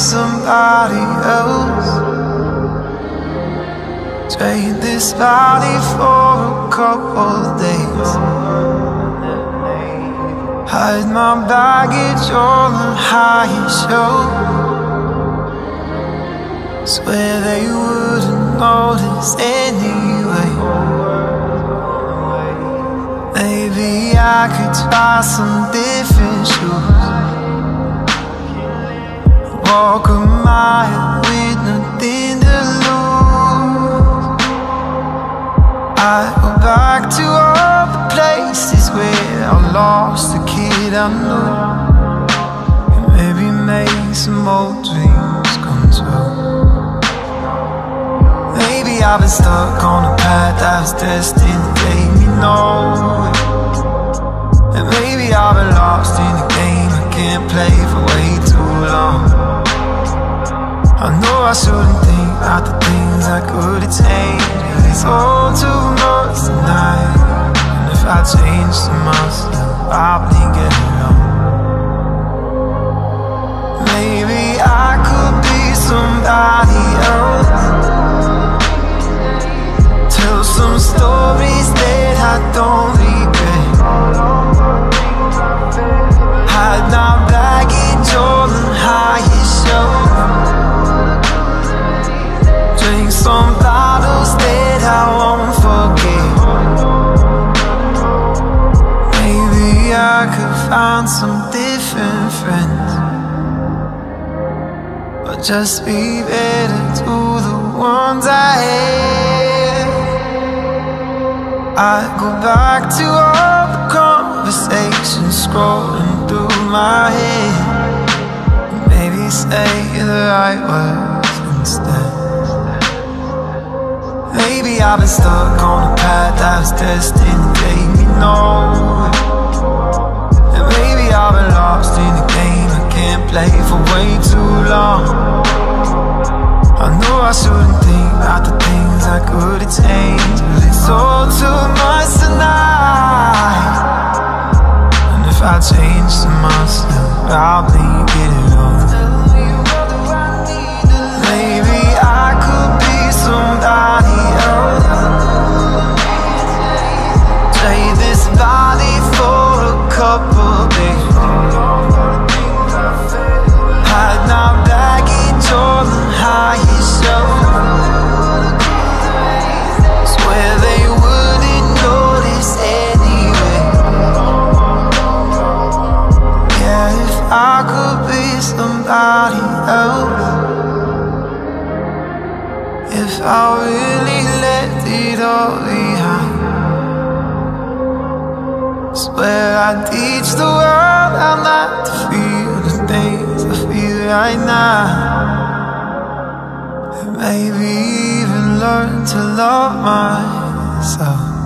somebody else. Trade this body for a couple days. Hide my baggage on a high shelf. Swear they wouldn't notice anyway. Maybe I could try some different shoes. Walk a mile with nothing to lose. I go back to all the places where I lost the kid I knew, and maybe make some old dreams come true. Maybe I've been stuck on a path that's destined to take me nowhere, and maybe I've been lost in a game I can't play for way too long. I know I shouldn't think about the things I could attain. It's all too much tonight, and if I change so much, I'll probably get it wrong. Maybe I could be somebody else. Tell some stories that I don't regret. Hide my baggage on the highest shelf. Drink some bottles that I won't forget. Maybe I could find some different friends, but just be better to the ones I had. I go back to all the conversations scrolling through my head, and maybe say the right words instead. Maybe I've been stuck on a path that's destined to take me nowhere, and maybe I've been lost in a game I can't play for way too long. I know I shouldn't think about the things I could have changed, but it's all too much tonight, and if I change so much, I'll probably get it wrong. Maybe I could be somebody else. Trade this body for a couple days. Hide my baggage on the highest shelf. Swear they wouldn't notice anyway. Yeah, if I could be somebody else. If I really let it all behind, swear I'd teach the world how not to feel the things I feel right now, and maybe even learn to love myself.